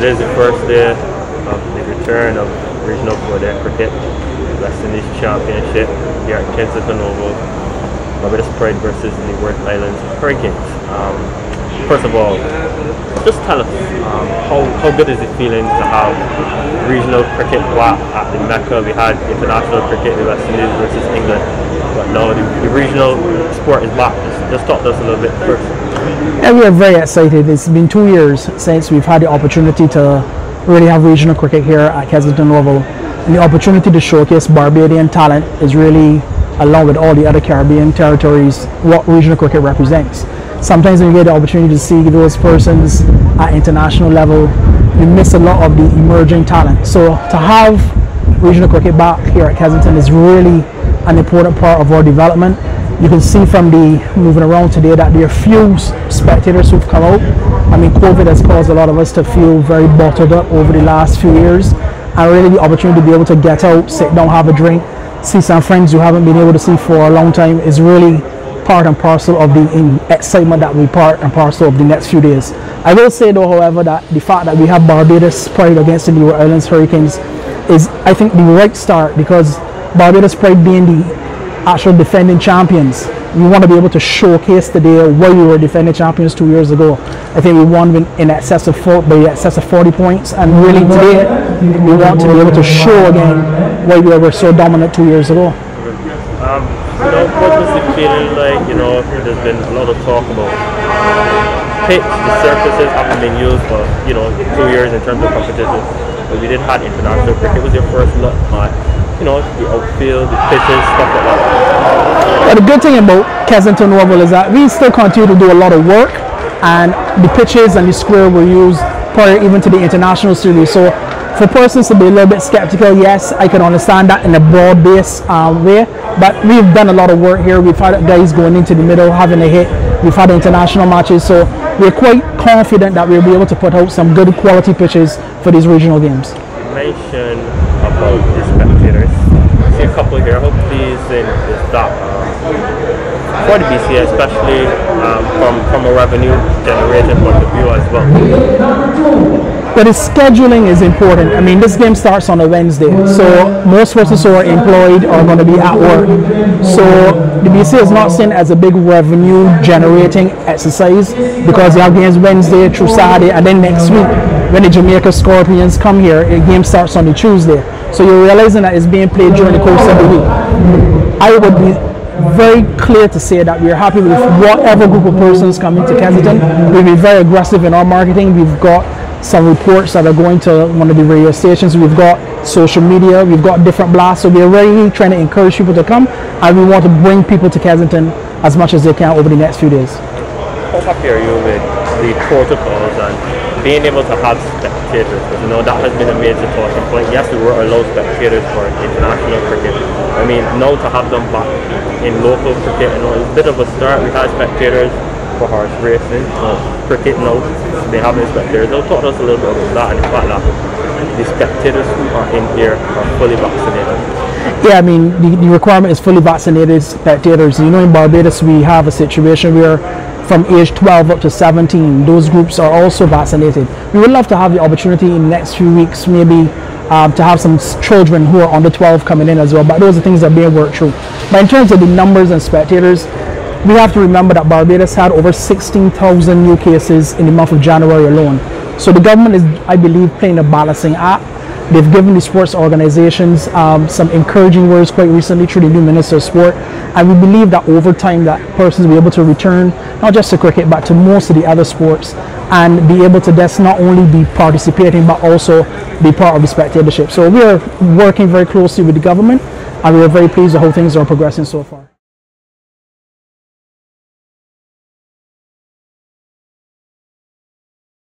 Today is the first day of the return of Regional Four-Day Cricket, the West Indies Championship here at Kensington Oval, Barbados Pride versus the Leeward Islands Hurricanes. First of all, just tell us how good is the feeling to have regional cricket at the Mecca. We had international cricket, the West Indies versus England, but now the regional sport is back. Just talk to us a little bit first. Yeah, we are very excited. It's been 2 years since we've had the opportunity to really have regional cricket here at Kensington Oval, and the opportunity to showcase Barbadian talent is really, along with all the other Caribbean territories, what regional cricket represents. Sometimes when you get the opportunity to see those persons at international level, you miss a lot of the emerging talent. So to have regional cricket back here at Kensington is really an important part of our development. You can see from the moving around today that there are few spectators who've come out. I mean, COVID has caused a lot of us to feel very bottled up over the last few years, and really the opportunity to be able to get out, sit down, have a drink, see some friends you haven't been able to see for a long time is really part and parcel of the excitement that we part and parcel of the next few days. I will say though, however, that the fact that we have Barbados Pride against the Leeward Islands Hurricanes is, I think, the right start, because Barbados Pride being the actual defending champions, we want to be able to showcase today where we were defending champions 2 years ago. I think we won in excess of by excess of 40 points, and really today we want to be able to show again why we were so dominant 2 years ago. You know, what was the feeling like? You know, there's been a lot of talk about pitch, the surfaces haven't been used for, you know, 2 years in terms of competition, but we did have international cricket. Was your first look at, you know, the outfield, the pitches, stuff like that? Well, the good thing about Kensington Oval is that we still continue to do a lot of work, and the pitches and the square were used prior even to the international series. So for persons to be a little bit skeptical, yes, I can understand that in a broad based way, but we've done a lot of work here. We've had guys going into the middle, having a hit. We've had international matches, so we're quite confident that we'll be able to put out some good quality pitches for these regional games. You mentioned about the spectators. I see a couple here. How pleasing is that for the BCA, especially from a revenue generation point of view as well? But the scheduling is important. I mean, this game starts on a Wednesday, so most persons who are employed are going to be at work. So the BCA is not seen as a big revenue generating exercise, because you have games Wednesday through Saturday, and then next week when the Jamaica Scorpions come here, the game starts on the Tuesday. So you're realizing that it's being played during the course of the week. I would be very clear to say that we're happy with whatever group of persons coming to Kensington. We've been very aggressive in our marketing. We've got some reports that are going to one of the radio stations. We've got social media. We've got different blasts. So we're really trying to encourage people to come, and we want to bring people to Kensington as much as they can over the next few days. How happy are you with the protocols and being able to have spectators? Because, you know, that has been a major talking point. Yes, we were allowed spectators for international cricket. I mean, now to have them back in local cricket, you know, it's a bit of a start. We had spectators for horse racing, cricket now, they have spectators. They'll talk to us a little bit about that, and the fact that the spectators who are in here are fully vaccinated. Yeah, I mean, the requirement is fully vaccinated spectators. You know, in Barbados we have a situation where from age 12 up to 17, those groups are also vaccinated. We would love to have the opportunity in the next few weeks, maybe to have some children who are under 12 coming in as well, but those are things that are being worked through. But in terms of the numbers and spectators, we have to remember that Barbados had over 16,000 new cases in the month of January alone. So the government is, I believe, playing a balancing act. They've given the sports organizations some encouraging words quite recently through the new Minister of Sport, and we believe that over time that persons will be able to return not just to cricket but to most of the other sports, and be able to just not only be participating but also be part of the spectatorship. So we are working very closely with the government, and we are very pleased with how things are progressing so far.